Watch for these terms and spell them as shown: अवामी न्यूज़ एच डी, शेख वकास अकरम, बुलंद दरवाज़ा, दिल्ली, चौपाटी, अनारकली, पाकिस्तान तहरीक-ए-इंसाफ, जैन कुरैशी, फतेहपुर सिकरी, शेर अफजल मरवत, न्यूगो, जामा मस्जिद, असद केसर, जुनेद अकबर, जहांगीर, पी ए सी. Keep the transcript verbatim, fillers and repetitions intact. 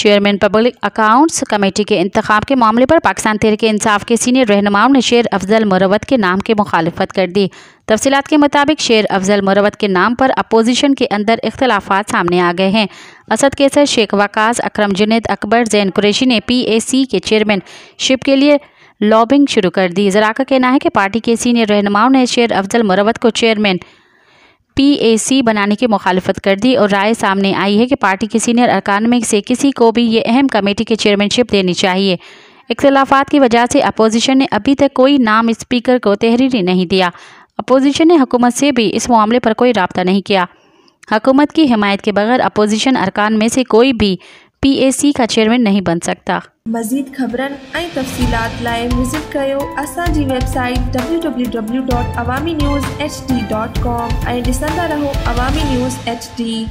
Chairman public accounts committee के इंतखाब के मामले पर पाकिस्तान तहरीक-ए-इंसाफ के सीनियर रहनुमाओं ने शेर अफजल मरवत के नाम की मुखालफत कर दी। तफसीलात के मुताबिक शेर अफजल मरवत के नाम पर अपोजिशन के अंदर इख्तलाफात सामने आ गए हैं। असद केसर, शेख वकास अकरम, जुनेद अकबर, जैन कुरैशी ने पी ए सी के चेयरमैनशिप के लिए लॉबिंग शुरू कर दी। जरा का कहना है कि पार्टी के सीनियर रहनुमाओं ने शेर अफजल मरवत को चेयरमैन पी ए सी बनाने की मुखालफत कर दी और राय सामने आई है कि पार्टी के सीनियर अरकान में से किसी को भी ये अहम कमेटी की चेयरमैनशिप देनी चाहिए। इख्तलाफात की वजह से अपोजिशन ने अभी तक कोई नाम स्पीकर को तहरीरी नहीं दिया। अपोजिशन ने हुकूमत से भी इस मामले पर कोई रब्ता नहीं किया। हुकूमत की हिमायत के बगैर अपोजिशन अरकान में से कोई भी पी ए सी का चेयरमैन नहीं बन सकता। मजीद खबरन ऐं तफसीलात लाए विजिट कयो असांजी website W W W dot अवामी न्यूज़ एच डी dot com ऐं ॾिसंदा रहो अवामी न्यूज़ एच डी।